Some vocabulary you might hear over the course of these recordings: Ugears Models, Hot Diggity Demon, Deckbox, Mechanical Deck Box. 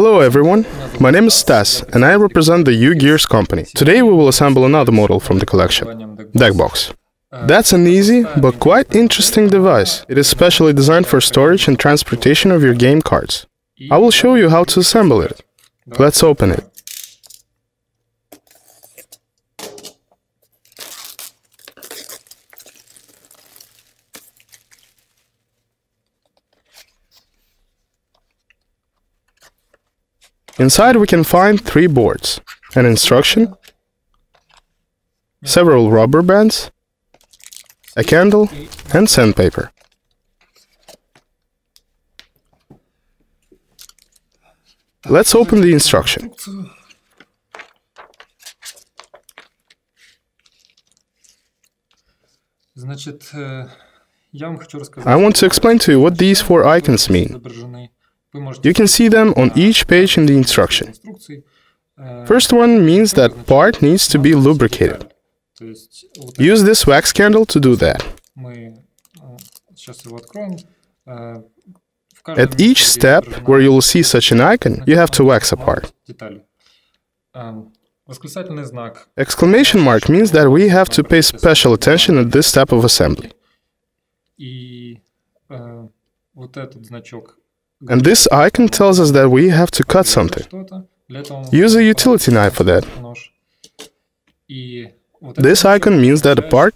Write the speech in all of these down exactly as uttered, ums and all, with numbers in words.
Hello everyone, my name is Stas and I represent the U-Gears company. Today we will assemble another model from the collection, Deckbox. That's an easy, but quite interesting device. It is specially designed for storage and transportation of your game cards. I will show you how to assemble it. Let's open it. Inside we can find three boards, an instruction, several rubber bands, a candle, and sandpaper. Let's open the instruction. I want to explain to you what these four icons mean. You can see them on each page in the instruction. First one means that part needs to be lubricated. Use this wax candle to do that. At each step where you will see such an icon, you have to wax a part. Exclamation mark means that we have to pay special attention at this step of assembly. And this icon tells us that we have to cut something. Use a utility knife for that. This icon means that the part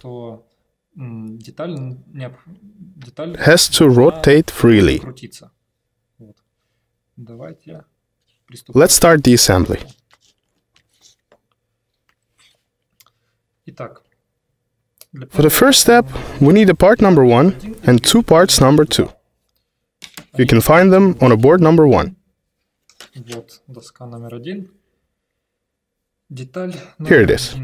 has to rotate freely. Let's start the assembly. For the first step, we need a part number one and two parts number two. You can find them on a board number one. Here it is.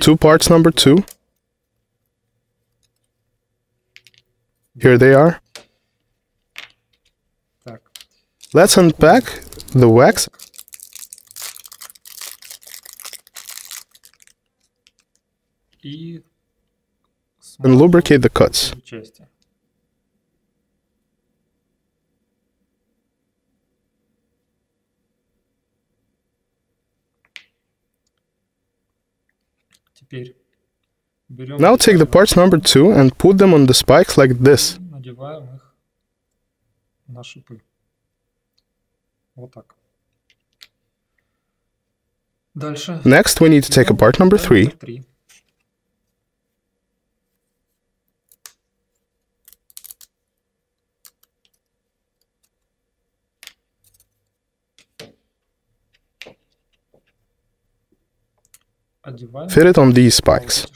Two parts number two. Here they are. Let's unpack the wax and lubricate the cuts. Now take the parts number two and put them on the spikes like this. Next, we need to take apart number three. Fit it on these spikes.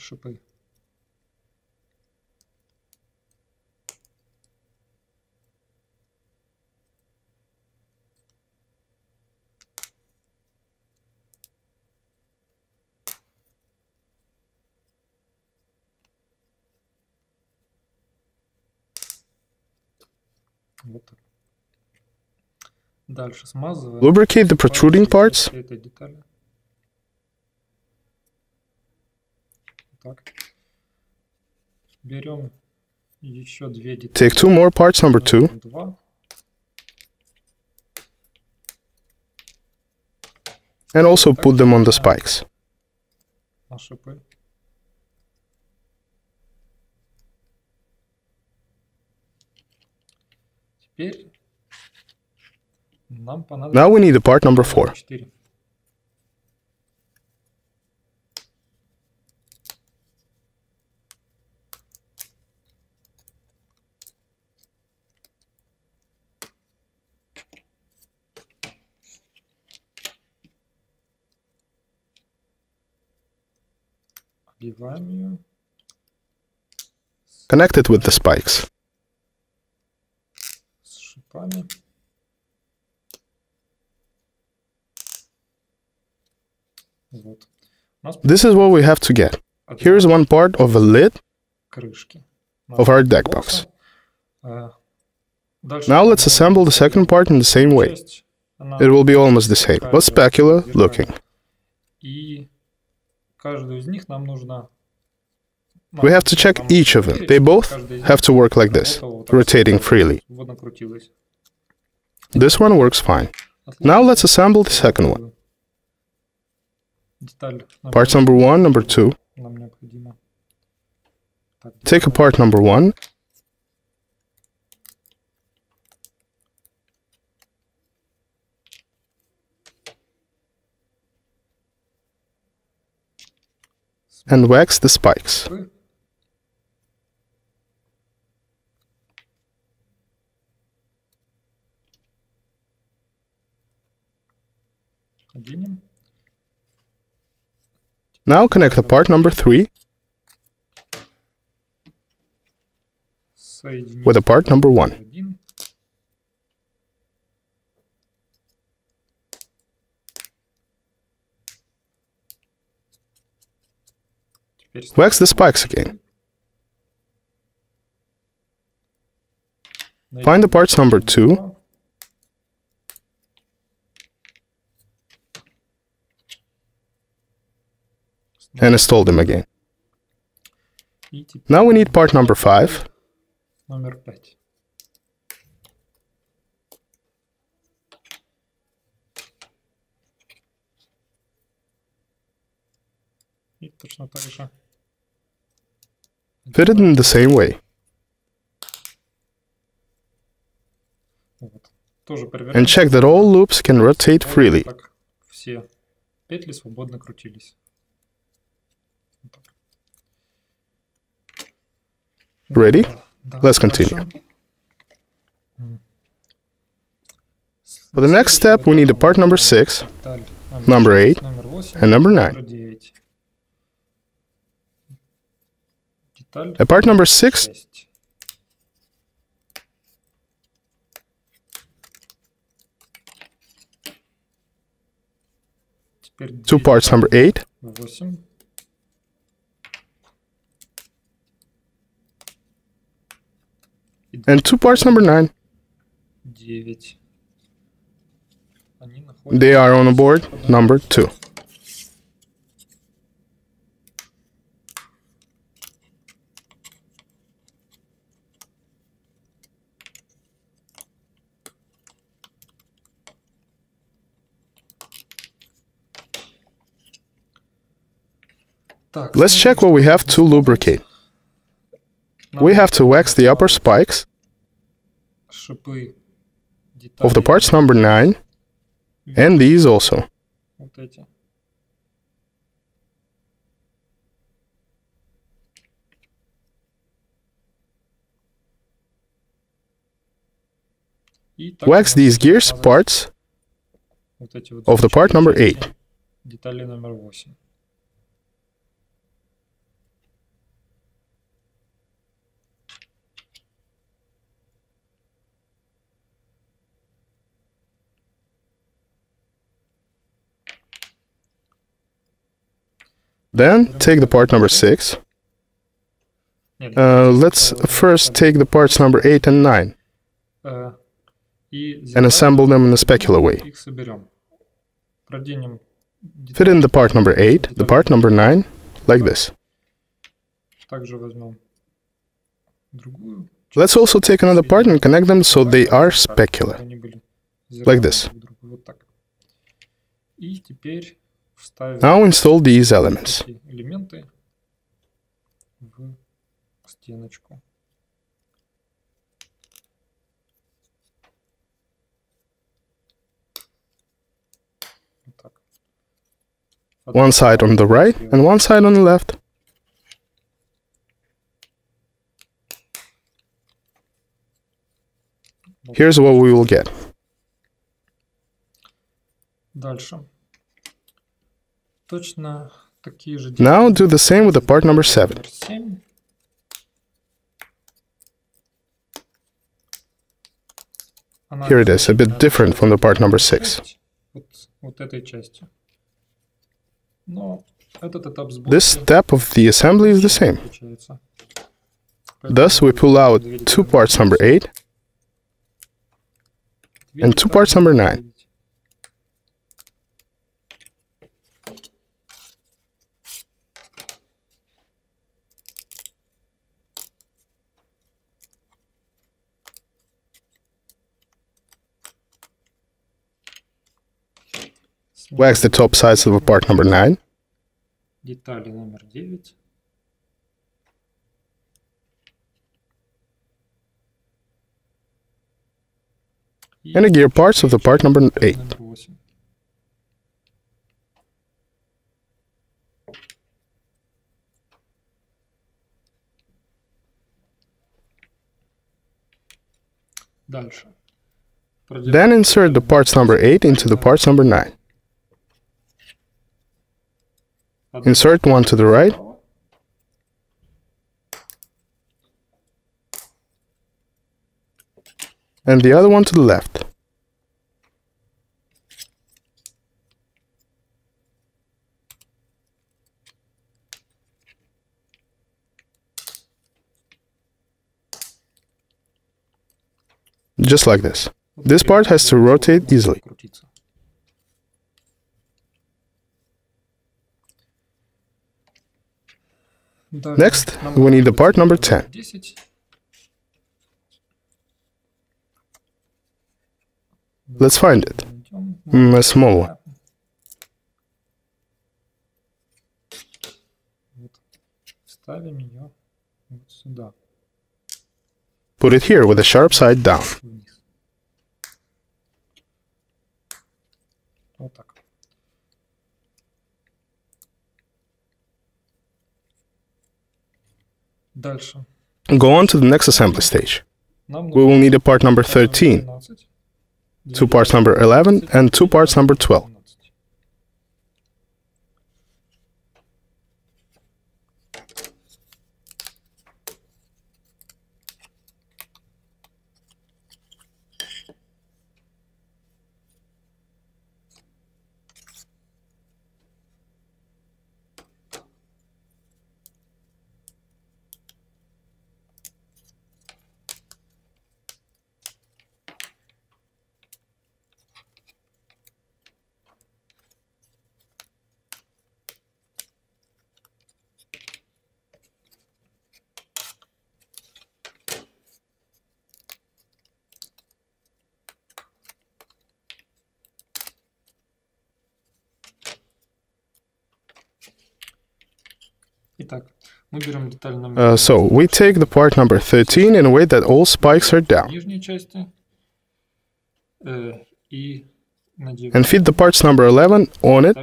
Lubricate the protruding parts. Take two more parts, number two. And also put them on the spikes. Now we need the part number four. Connect it with the spikes. This is what we have to get. Here is one part of a lid of our deck box. Now let's assemble the second part in the same way. It will be almost the same, but specular looking. We have to check each of them. They both have to work like this, rotating freely. This one works fine. Now let's assemble the second one. Parts number one, number two. Take apart number one. And wax the spikes. Now connect the part number three with the part number one. Wax the spikes again. Find the parts number two. And install them again. Now we need part number five. Fit it in the same way. And check that all loops can rotate freely. Ready? Let's continue. For the next step, we need a part number six, number eight, and number nine. A part number six to parts number eight, and two parts number nine. They are on a board number two. Let's check what we have to lubricate. We have to wax the upper spikes of the parts number nine and these also. Wax these gears parts of the part number eight. Then take the part number six. Uh, let's first take the parts number eight and nine and assemble them in a specular way. Fit in the part number eight, the part number nine, like this. Let's also take another part and connect them so they are specular, like this. Now install these elements. One side on the right and one side on the left. Here's what we will get. Now do the same with the part number seven. Here it is, a bit different from the part number six. This step of the assembly is the same. Thus, we pull out two parts number eight and two parts number nine. Wax the top sides of part number nine. Детали номер девять. And the gear parts of the part number eight. Then insert the parts number eight into the parts number nine. Insert one to the right. And the other one to the left. Just like this. This part has to rotate easily. Next, we need the part number ten. Let's find it. Mm, a small one. Put it here with the sharp side down. Go on to the next assembly stage. We will need a part number thirteen. Two parts number eleven and two parts number twelve. Uh, so, we take the part number thirteen in a way that all spikes are down, and fit the parts number eleven on it,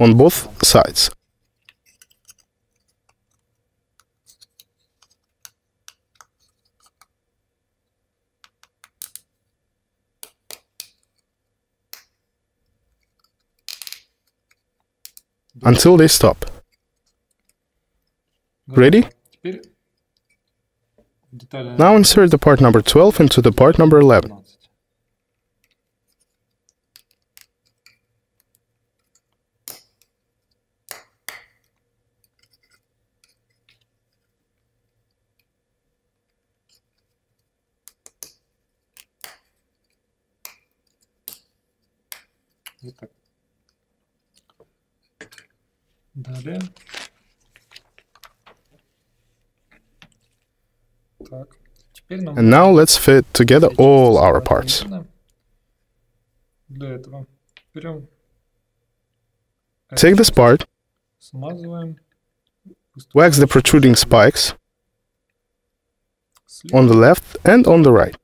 on both sides. Until they stop. Ready? Now insert the part number twelve into the part number eleven. And now let's fit together all our parts. Take this part, wax the protruding spikes on the left and on the right.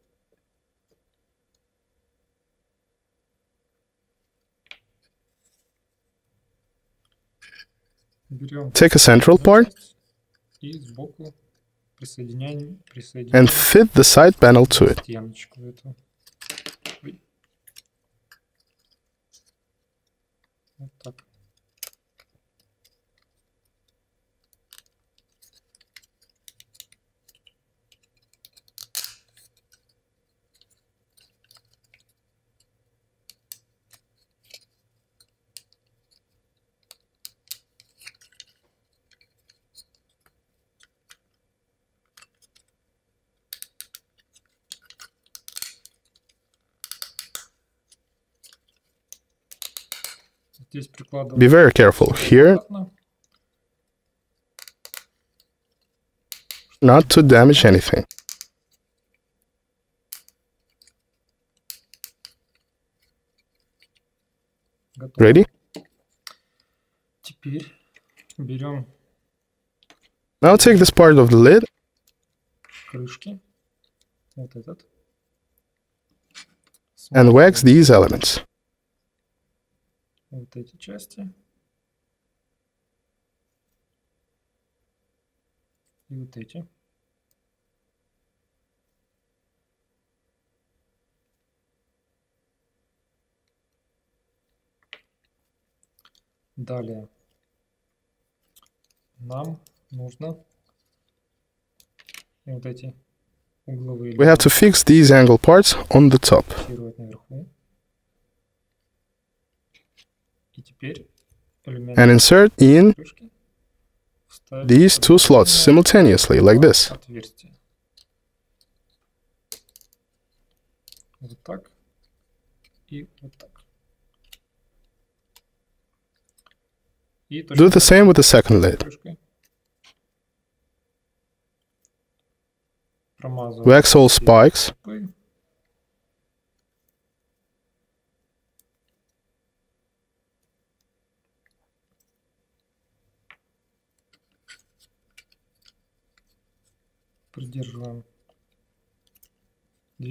Take a central part and fit the side panel to it. Be very careful here. not to damage anything. Ready? Now take this part of the lid. And wax these elements. Далее нам нужно вот эти угловые. We have to fix these angle parts on the top. And insert in these two slots simultaneously, like this. Вот так и вот так. Do the same with the second lid. Wax all spikes.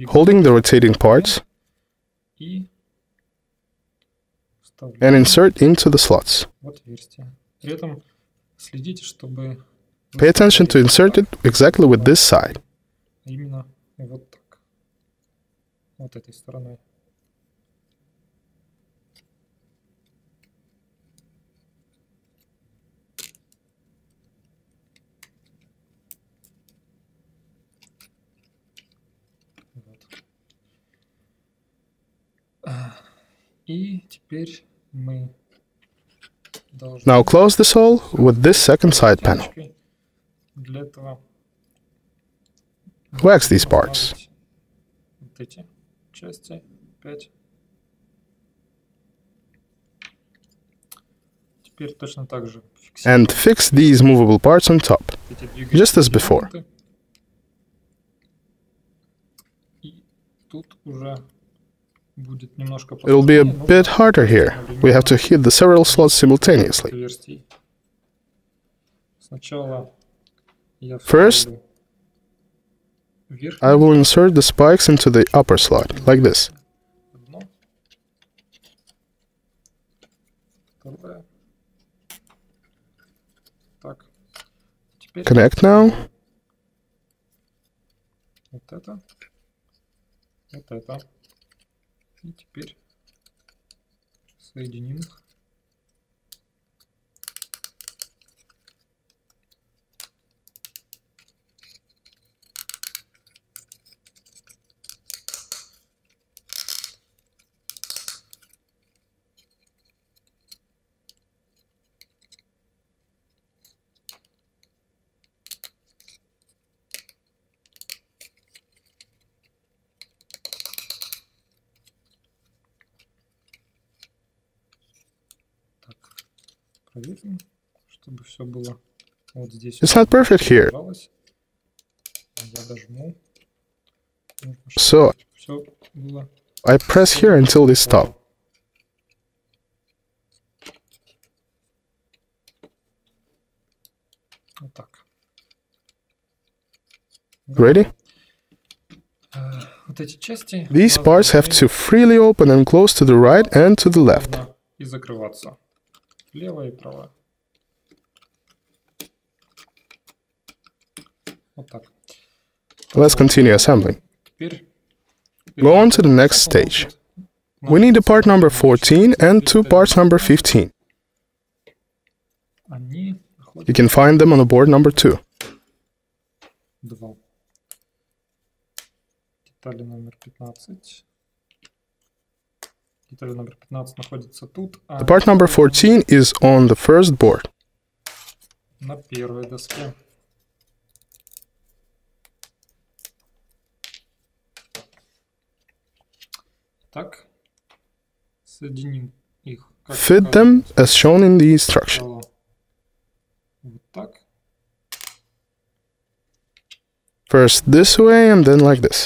Holding the rotating parts. And insert into the slots. Pay attention to insert it exactly with this side. Now close this hole with this second side panel. Wax these parts. And fix these movable parts on top, just as before. It will be a bit harder here. We have to hit the several slots simultaneously. First, I will insert the spikes into the upper slot, like this. Connect now. И теперь соединим их. It's not perfect here. So I press here until they stop. Ready? These parts have to freely open and close to the right and to the left. Левая и правая. Вот так. Let's continue assembling. Go on to the next stage. We need a part number fourteen and two parts number fifteen. You can find them on the board number two. Детали номер пятнадцать. The part number fourteen is on the first board. Fit them as shown in the instruction. first this way and then like this.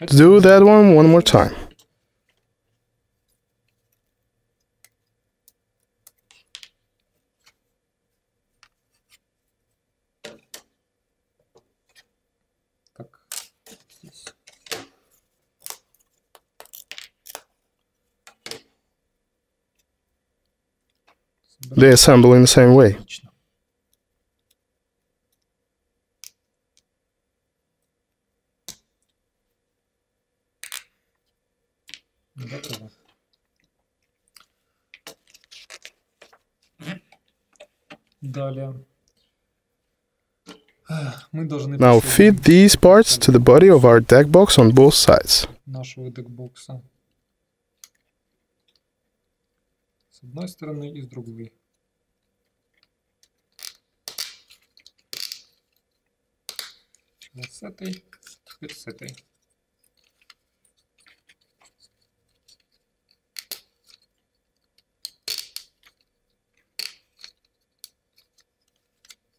Let's do that one one more time. They assemble in the same way. Now fit these parts to the body of our deck box on both sides. С этой, теперь с этой.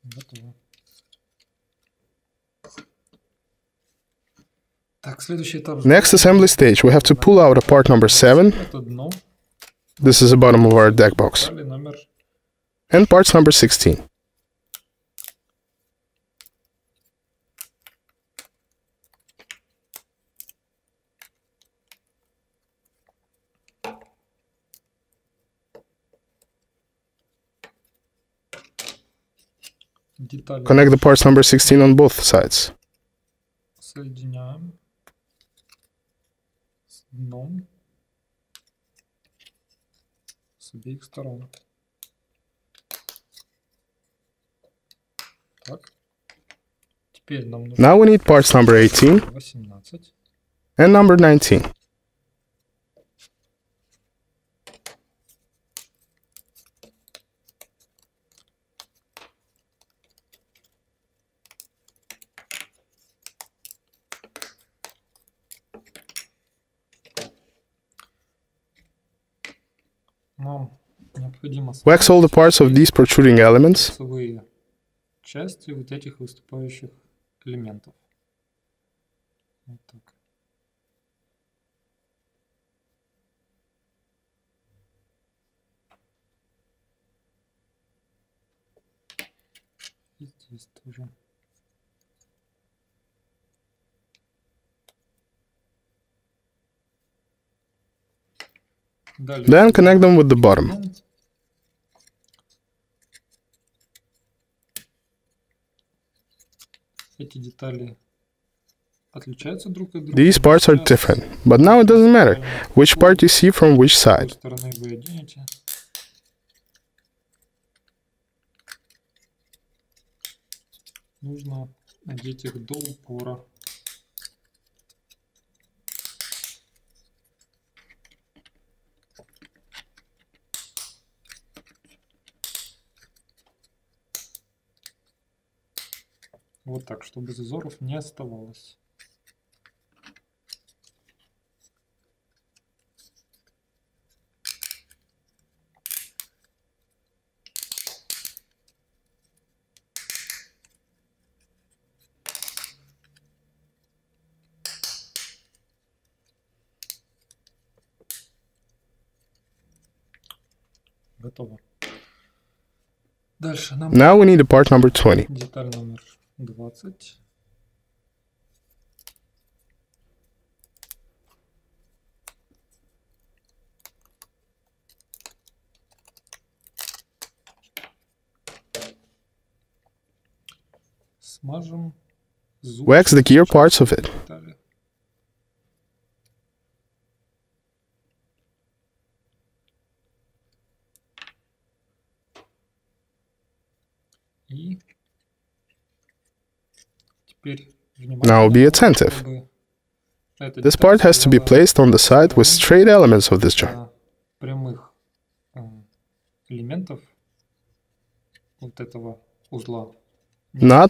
Готово. Так, следующий этап. Next assembly stage, we have to pull out a part number seven. This is the bottom of our deck box. And parts number sixteen. Connect the parts number sixteen on both sides. Now we need parts number eighteen and number nineteen. Wax all the parts of these protruding elements. Then connect them with the bottom. These parts are different, but now it doesn't matter which part you see from which side. Вот так, чтобы зазоров не оставалось. Готово. Дальше нам... Now we need a part number twenty. Деталь номер двадцать. Смажем. Wax the gear parts of it. И now be attentive. This part has to be placed on the side with straight elements of this jar. Not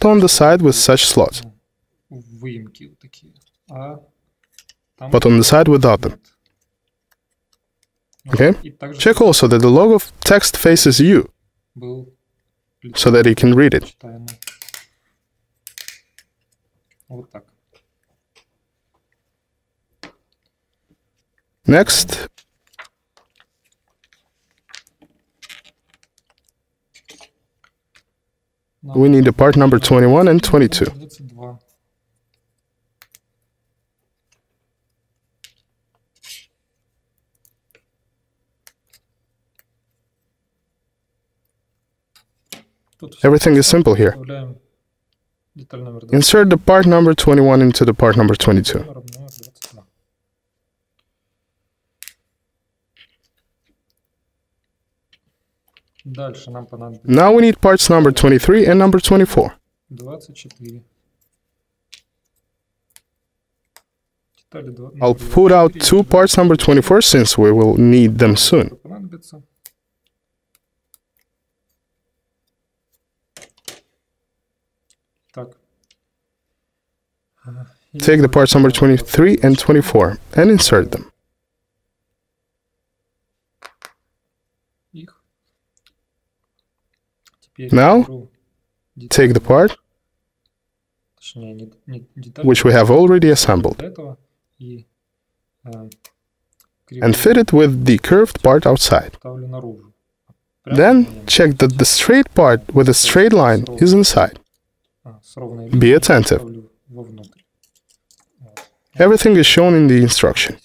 on the side with such slots, but on the side without them. Okay, check also that the logo text faces you, so that you can read it. Next. We need the part number twenty-one and twenty-two. Everything is simple here. Insert the part number twenty-one into the part number twenty-two. Now we need parts number twenty-three and number twenty-four. I'll put out two parts number twenty-four since we will need them soon. Take the parts number twenty-three and twenty-four and insert them. Now, take the part which we have already assembled and fit it with the curved part outside. Then, check that the straight part with a straight line is inside. Be attentive. Everything is shown in the instruction.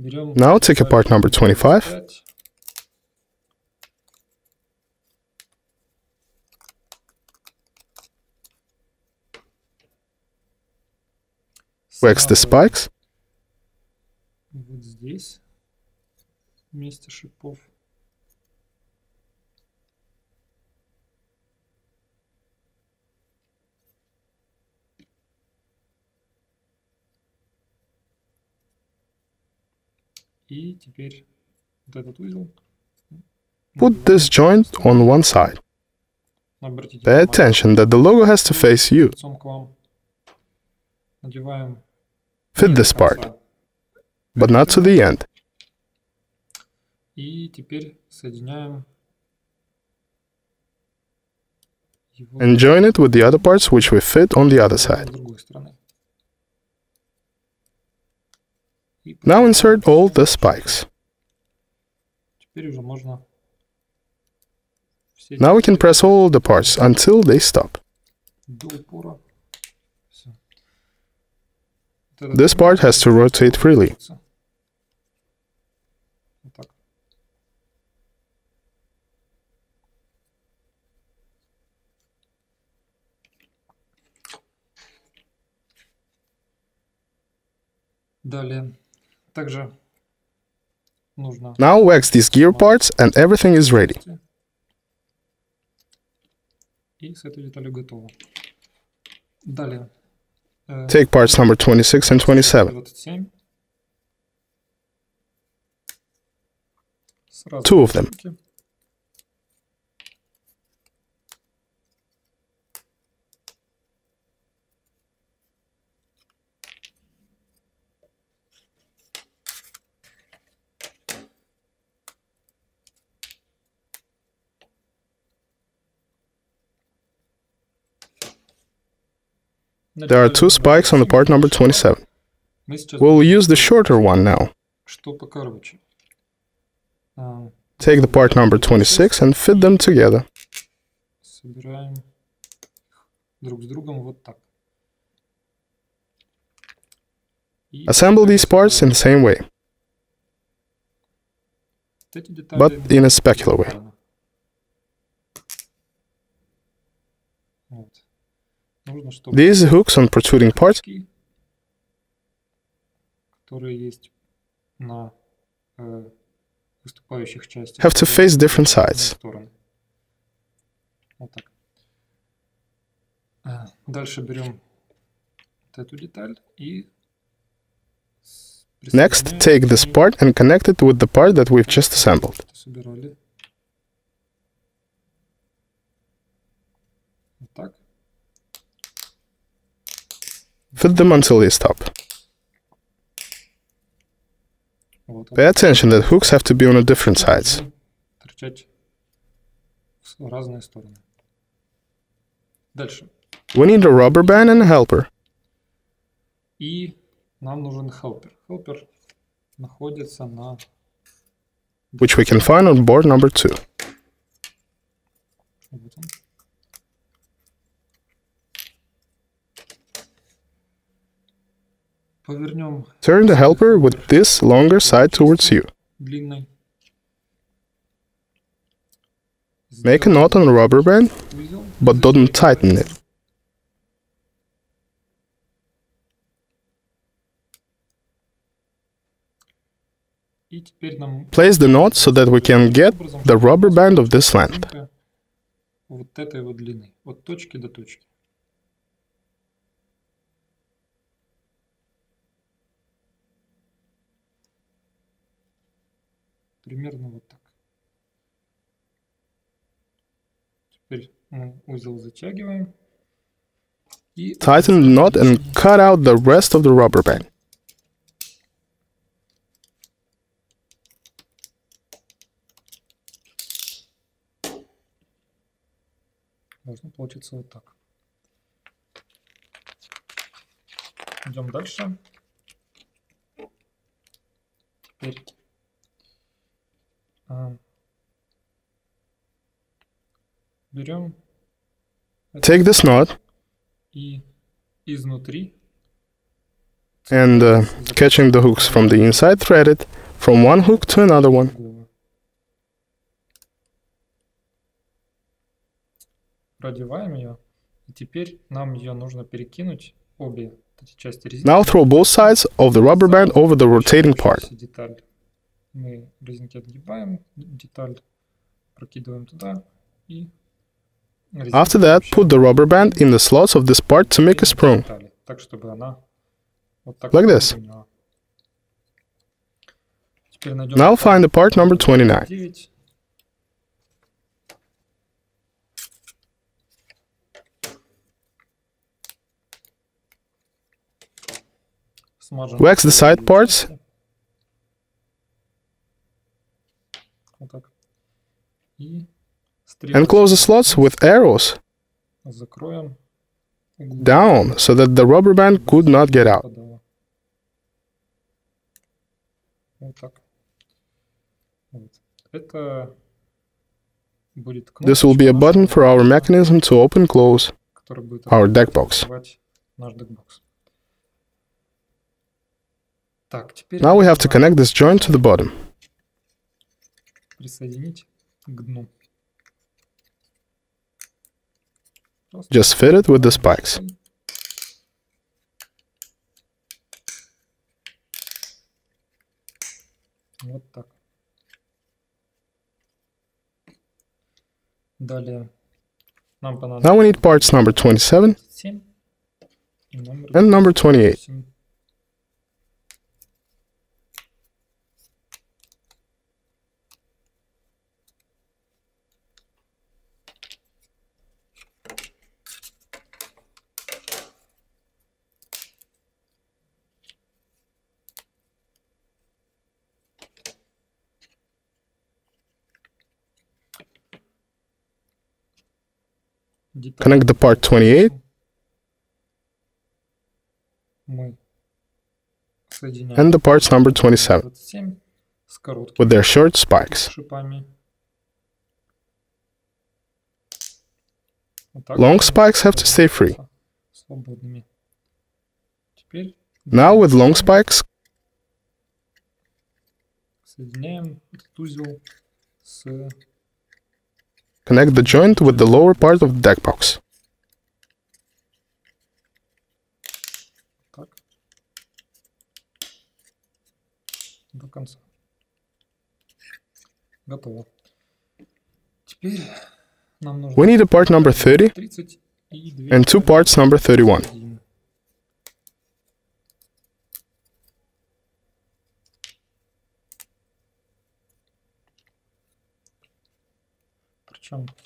Now take apart number twenty-five . Wax the spikes . Put this joint on one side. Pay attention that the logo has to face you. Fit this part, but not to the end. And join it with the other parts which we fit on the other side. Now insert all the spikes. Now we can press all the parts until they stop. This part has to rotate freely. Now wax these gear parts and everything is ready. Take parts number twenty-six and twenty-seven. Two of them. There are two spikes on the part number twenty-seven. We'll use the shorter one now. Take the part number twenty-six and fit them together. Assemble these parts in the same way, but in a specular way. These hooks on protruding parts have to face different sides. Next, take this part and connect it with the part that we've just assembled. Feed them until they stop. Pay attention that hooks have to be on a different sides. We need a rubber band and a helper. Which we can find on board number two. Turn the helper with this longer side towards you. Make a knot on the rubber band, but don't tighten it. Place the knot so that we can get the rubber band of this length. Примерно вот так. Теперь мы узел затягиваем. И tighten the knot and cut out the rest of the rubber band. Должно получиться вот так. Идем дальше. Теперь take this knot and uh, catching the hooks from the inside, thread it from one hook to another one. Now throw both sides of the rubber band over the rotating part. Мы резинки отгибаем, деталь прокидываем туда и after that, put the rubber band in the slots of this part to make a spring. Так, чтобы она вот так like this. Now find the part number twenty-nine. Wax the side parts. And close the slots with arrows down so that the rubber band could not get out. This will be a button for our mechanism to open and close our deck box. Now we have to connect this joint to the bottom. Присоединить к дну. Just fit it with the spikes. Вот так. Далее нам понадобится. Now we need parts number twenty-seven and number twenty-eight. Connect the part twenty-eight and the parts number twenty-seven with their short spikes. Long spikes have to stay free. Now with long spikes, connect the joint with the lower part of the deck box. We need a part number thirty and two parts number thirty-one.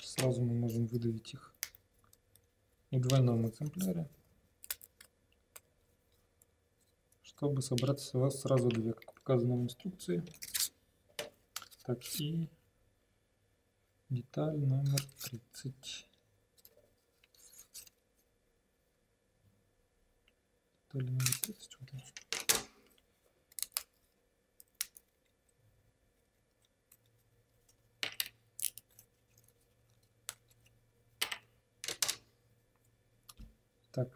Сразу мы можем выдавить их в двойном экземпляре. чтобы собрать у вас сразу две, как указано в инструкции. Так, и деталь номер тридцать. Деталь номер тридцать. Вот она. Так,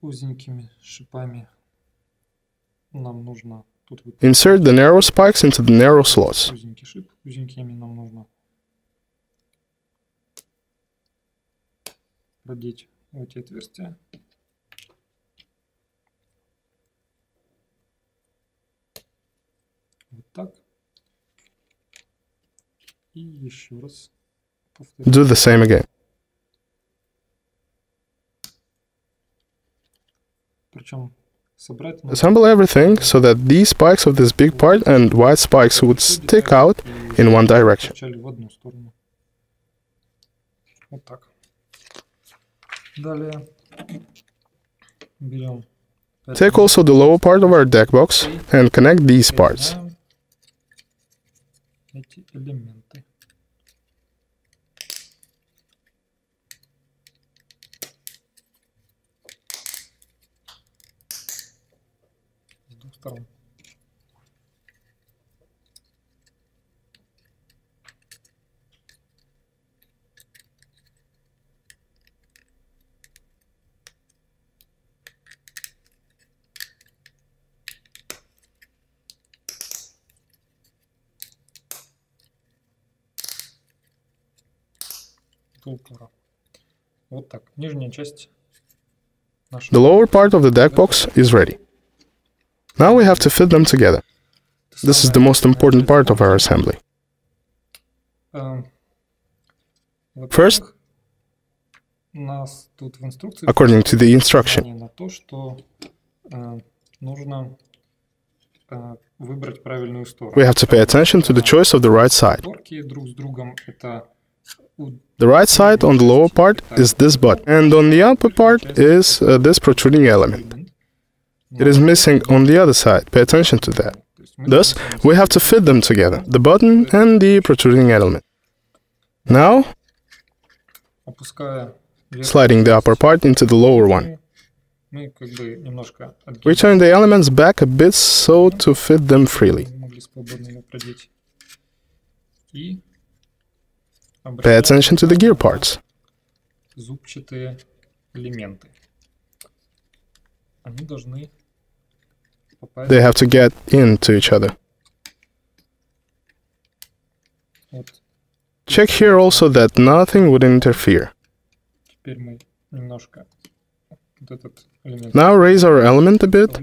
узенькими шипами нам нужно... Insert the narrow spikes into the narrow slots. Узенький шип. Узенькими нам нужно продеть в эти отверстия. Вот так. И еще раз повторим. Do the same again. Причем assemble everything so that these spikes of this big part and white spikes would stick out in one direction. Вот так. Далее берем. Take also the lower part of our deck box and connect these parts. Эти элементы. Втором. Вот так. Нижняя часть нашего. The lower part of the deck box is ready. Now we have to fit them together. This is the most important part of our assembly. First, according to the instruction, we have to pay attention to the choice of the right side. The right side on the lower part is this button, and on the upper part is uh, this protruding element. It is missing on the other side, pay attention to that. Thus, we have to fit them together, the button and the protruding element. Now, sliding the upper part into the lower one. We turn the elements back a bit so to fit them freely. Pay attention to the gear parts. They have to get into each other. Check here also that nothing would interfere. Now raise our element a bit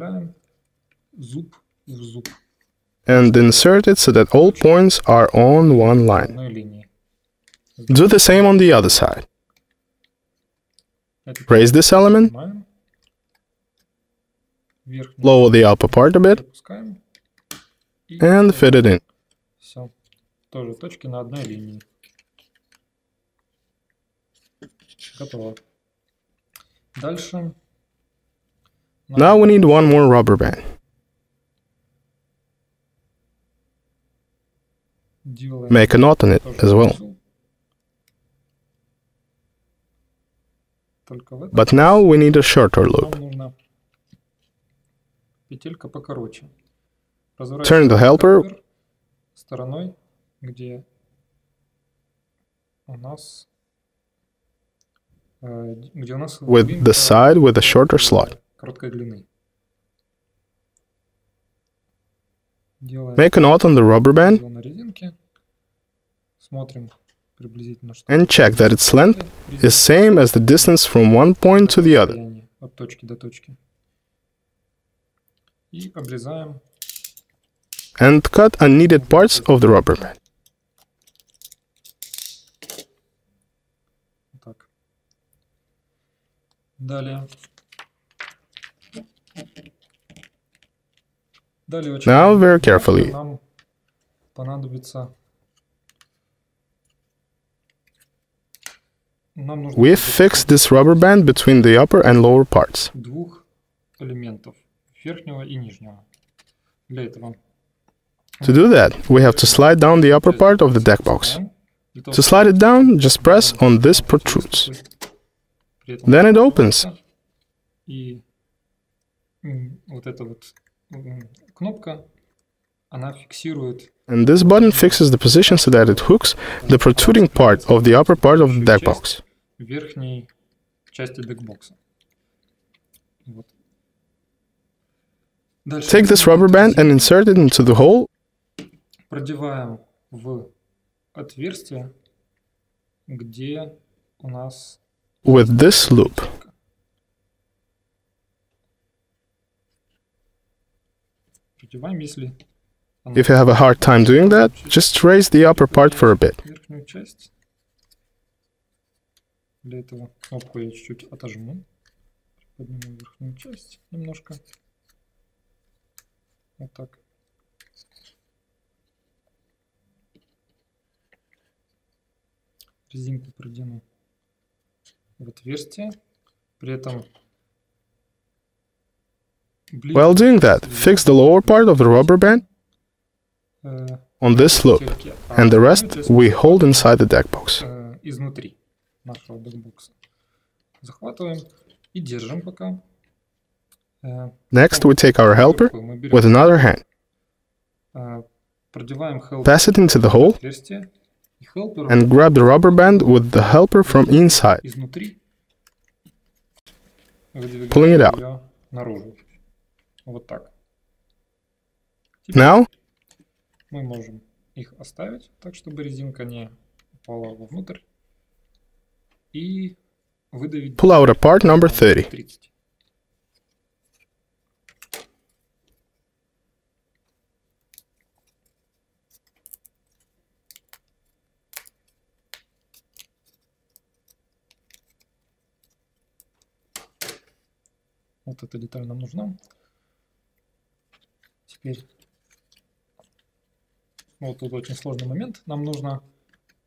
and insert it so that all points are on one line. Do the same on the other side. Raise this element. Lower the upper part a bit and fit it in. Now we need one more rubber band. Make a knot on it as well. But now we need a shorter loop. Turn the helper стороной, где у нас, где у нас with the side with a shorter slot. Make a knot on the rubber band and check that its length is same as the distance from one point to the other. And cut unneeded parts of the rubber band. Now, very carefully, we fix this rubber band between the upper and lower parts. элементов верхнего и нижнего. Для этого. To do that, we have to slide down the upper part of the deck box. To slide it down, just press on this protrudes. Then it opens. И вот эта вот кнопка, она фиксирует. And this button fixes the position so that it hooks the protruding part of the upper part of the deck box. Верхней части декбокса. Вот. Дальше. Take this rubber band and insert it into the hole. Продеваем в отверстие, где у нас with this loop. Продеваем, если if you have a hard time doing that, just raise the upper part for a bit. Верхнюю часть. Для этого кнопку я чуть-чуть отожму. Подниму верхнюю часть немножко. Вот так. Резинку продену в отверстие. При этом... While doing that, fix the lower part of the rubber band on this loop, and the rest we hold inside the deck box. Изнутри нашего декбокса. Захватываем и держим пока. Next, we take our helper with another hand. Pass it into the hole and grab the rubber band with the helper from inside, pulling it out. Now, мы можем их оставить так, чтобы резинка не упала вовнутрь, и выдавить. Pull out a part number thirty. Вот эта деталь нам нужна. Теперь, вот тут очень сложный момент. Нам нужно,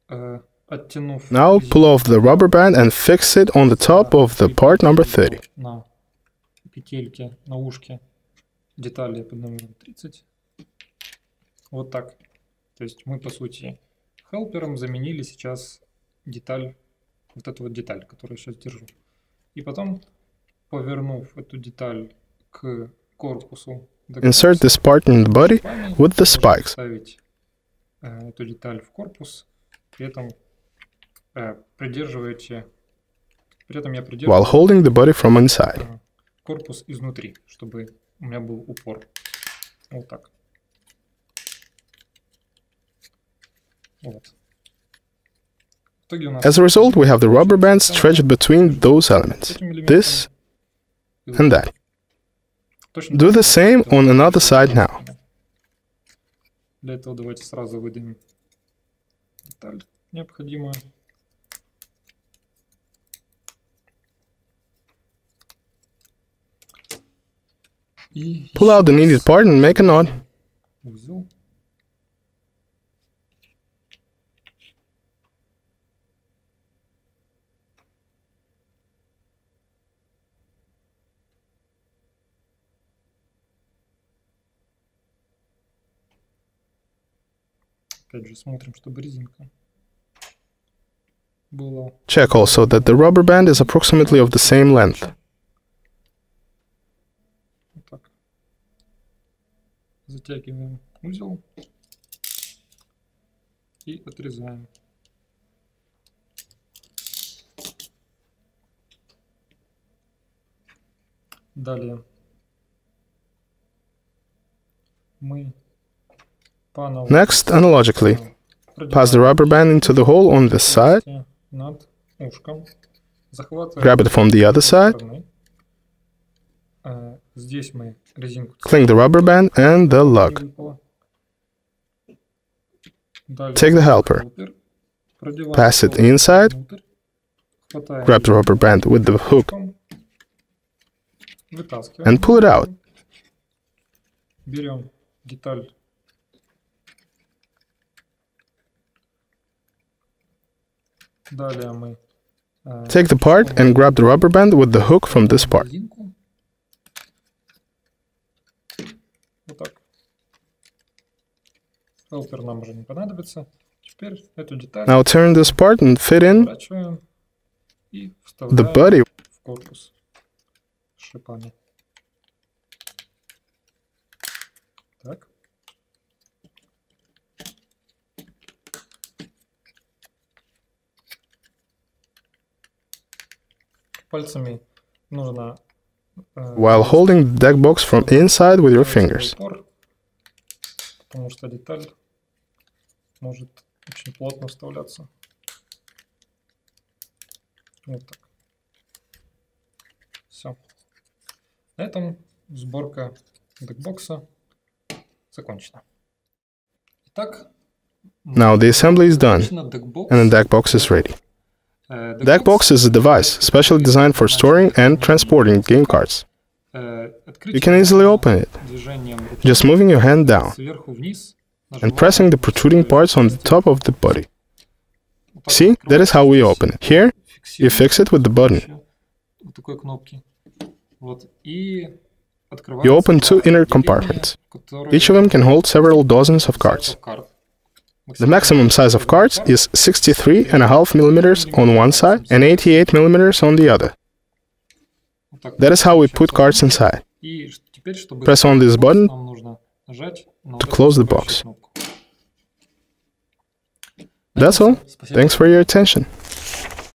э, оттянув... Now pull off the rubber band and fix it on the top of the part number thirty. На петельке, на ушке детали под номером тридцать. Вот так. То есть мы, по сути, хелпером заменили сейчас деталь, вот эту вот деталь, которую я сейчас держу. И потом... Повернув эту деталь к корпусу. Insert this part in the body with the spikes. Вставить эту деталь в корпус, при этом придерживаете, при этом я придерживаю. While holding the body from inside. Корпус изнутри, чтобы у меня был упор. Вот так. Вот. В итоге у нас. As a result, we have the rubber band stretched between those elements. This and that. Do the same on another side now. Для этого давайте сразу выдавим деталь необходимую. И pull out the needed part and make a knot. Узел. Опять же, смотрим, чтобы резинка была. Check also that the rubber band is approximately of the same length. Вот так. Затягиваем узел и отрезаем. Далее мы. Next, analogically, pass the rubber band into the hole on this side, grab it from the other side, cling the rubber band and the lug. Take the helper, pass it inside, grab the rubber band with the hook, and pull it out. Take the part and grab the rubber band with the hook from this part. Filter нам уже не понадобится. Теперь эту деталь Now turn this part and fit in и the body. В корпус шипами. Так. Пальцами нужно uh, While holding the Deckbox from inside with your fingers. Упор, потому что деталь может очень плотно вставляться. Вот так. Все. На этом сборка Deckbox'а закончена. Итак, now the assembly is done, and the Deckbox is ready. Deckbox is a device specially designed for storing and transporting game cards. You can easily open it, just moving your hand down and pressing the protruding parts on the top of the body. See, that is how we open it. Here, you fix it with the button. You open two inner compartments. Each of them can hold several dozens of cards. The maximum size of cards is sixty-three and a half millimeters on one side and eighty-eight millimeters on the other. That is how we put cards inside. Press on this button to close the box. That's all. Thanks for your attention.